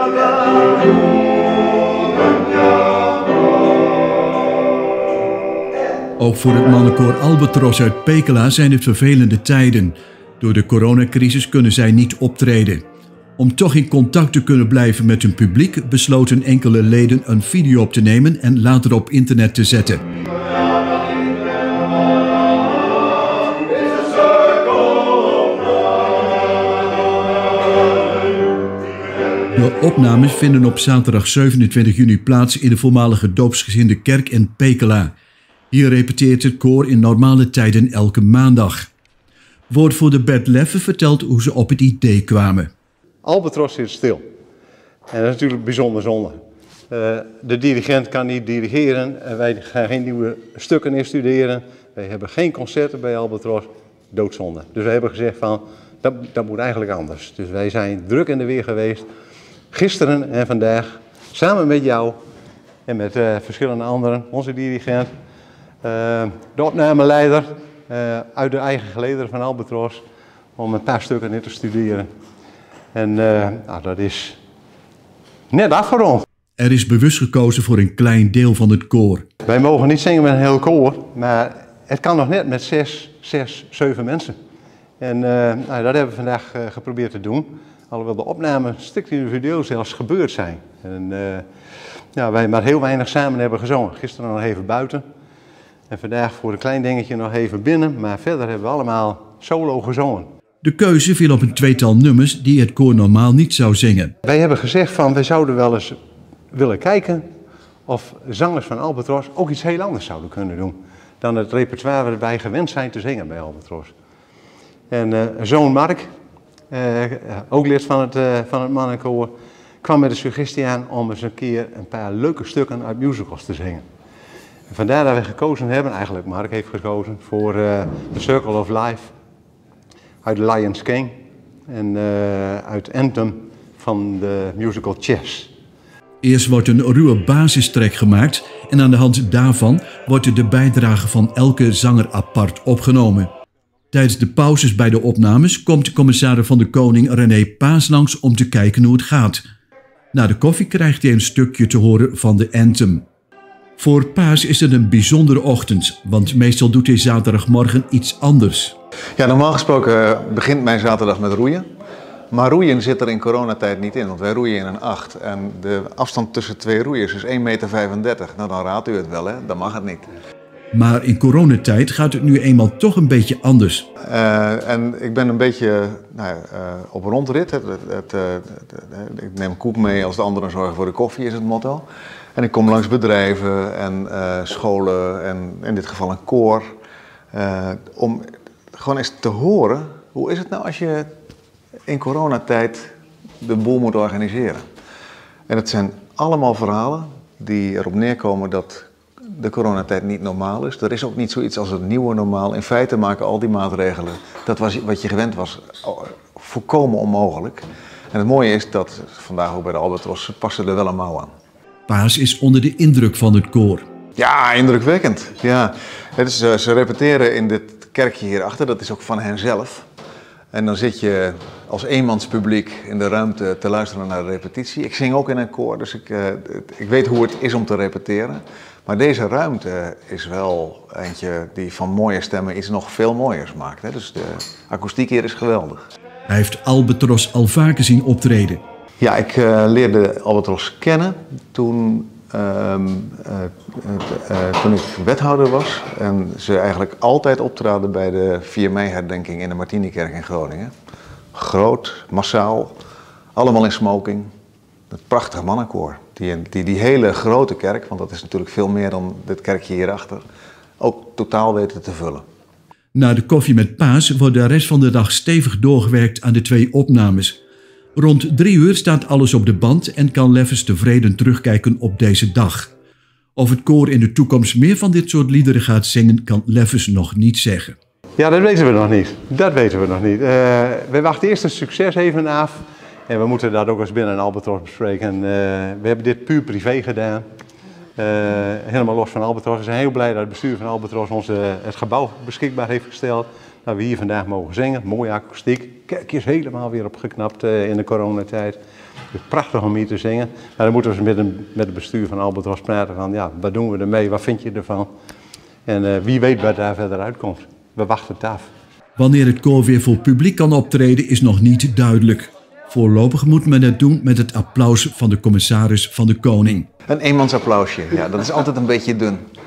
Ook voor het mannenkoor Albatros uit Pekela zijn het vervelende tijden. Door de coronacrisis kunnen zij niet optreden. Om toch in contact te kunnen blijven met hun publiek, besloten enkele leden een video op te nemen en later op internet te zetten. De opnames vinden op zaterdag 27 juni plaats in de voormalige doopsgezinde kerk in Pekela. Hier repeteert het koor in normale tijden elke maandag. Woordvoerder Bert Leffen vertelt hoe ze op het idee kwamen. Albatros is stil. En dat is natuurlijk bijzonder zonde. De dirigent kan niet dirigeren. En wij gaan geen nieuwe stukken instuderen. Wij hebben geen concerten bij Albatros. Doodzonde. Dus we hebben gezegd van, dat moet eigenlijk anders. Dus wij zijn druk in de weer geweest. Gisteren en vandaag. Samen met jou. En met verschillende anderen. Onze dirigent. De opnameleider. Uit de eigen gelederen van Albatros. Om een paar stukken in te studeren. En nou, dat is net afgerond. Er is bewust gekozen voor een klein deel van het koor. Wij mogen niet zingen met een heel koor, maar het kan nog net met 6, 7 mensen. En nou, dat hebben we vandaag geprobeerd te doen. Alhoewel de opnamen strikt individueel zelfs gebeurd zijn. En nou, wij maar heel weinig samen hebben gezongen. Gisteren nog even buiten. En vandaag voor een klein dingetje nog even binnen. Maar verder hebben we allemaal solo gezongen. De keuze viel op een tweetal nummers die het koor normaal niet zou zingen. Wij hebben gezegd van, we zouden wel eens willen kijken of zangers van Albatros ook iets heel anders zouden kunnen doen dan het repertoire waar wij gewend zijn te zingen bij Albatros. En zoon Mark, ook lid van het mannenkoor, kwam met de suggestie aan om eens een keer een paar leuke stukken uit musicals te zingen. En vandaar dat we gekozen hebben, eigenlijk Mark heeft gekozen, voor The Circle of Life. Uit The Lion King en uit Anthem van de musical Chess. Eerst wordt een ruwe basistrek gemaakt en aan de hand daarvan wordt de bijdrage van elke zanger apart opgenomen. Tijdens de pauzes bij de opnames komt de commissaris van de Koning René Paas langs om te kijken hoe het gaat. Na de koffie krijgt hij een stukje te horen van de Anthem. Voor Paas is het een bijzondere ochtend, want meestal doet hij zaterdagmorgen iets anders. Ja, normaal gesproken begint mijn zaterdag met roeien. Maar roeien zit er in coronatijd niet in, want wij roeien in een 8. En de afstand tussen twee roeiers is 1,35 meter. Nou, dan raadt u het wel, hè? Dan mag het niet. Maar in coronatijd gaat het nu eenmaal toch een beetje anders. En ik ben een beetje op rondrit. Ik neem koek mee als de anderen zorgen voor de koffie, is het motto. En ik kom langs bedrijven en scholen en in dit geval een koor. Om gewoon eens te horen, hoe is het nou als je in coronatijd de boel moet organiseren? En het zijn allemaal verhalen die erop neerkomen dat de coronatijd niet normaal is. Er is ook niet zoiets als het nieuwe normaal. In feite maken al die maatregelen, dat was wat je gewend was, volkomen onmogelijk. En het mooie is dat vandaag ook bij de Albatros passen er wel een mouw aan. Paas is onder de indruk van het koor. Ja, indrukwekkend. Ja. Het is, ze repeteren in dit kerkje hierachter, dat is ook van henzelf. En dan zit je als eenmanspubliek in de ruimte te luisteren naar de repetitie. Ik zing ook in een koor, dus ik weet hoe het is om te repeteren. Maar deze ruimte is wel eentje die van mooie stemmen iets nog veel mooiers maakt. Hè? Dus de akoestiek hier is geweldig. Hij heeft Albatros al vaker zien optreden. Ja, ik leerde Albatros kennen toen ik wethouder was en ze eigenlijk altijd optraden bij de 4 mei-herdenking in de Martinikerk in Groningen. Groot, massaal, allemaal in smoking. Het prachtige mannenkoor, die hele grote kerk, want dat is natuurlijk veel meer dan dit kerkje hierachter, ook totaal weten te vullen. Na de koffie met Paas wordt de rest van de dag stevig doorgewerkt aan de 2 opnames. Rond 3 uur staat alles op de band en kan Leffens tevreden terugkijken op deze dag. Of het koor in de toekomst meer van dit soort liederen gaat zingen, kan Leffens nog niet zeggen. Ja, dat weten we nog niet. Dat weten we nog niet. We wachten eerst een succes even af. En we moeten dat ook eens binnen Albatros bespreken. En, we hebben dit puur privé gedaan. Helemaal los van Albatros. We zijn heel blij dat het bestuur van Albatros ons het gebouw beschikbaar heeft gesteld. dat we hier vandaag mogen zingen. Mooie akoestiek. Kerk is helemaal weer opgeknapt in de coronatijd. Het is prachtig om hier te zingen. Maar dan moeten we met het bestuur van Albatros praten van, ja, wat doen we ermee? Wat vind je ervan? En wie weet wat daar verder uitkomt. We wachten het af. Wanneer het koor weer voor publiek kan optreden is nog niet duidelijk. Voorlopig moet men het doen met het applaus van de commissaris van de Koning. Een eenmansapplausje, ja, dat is altijd een beetje dun.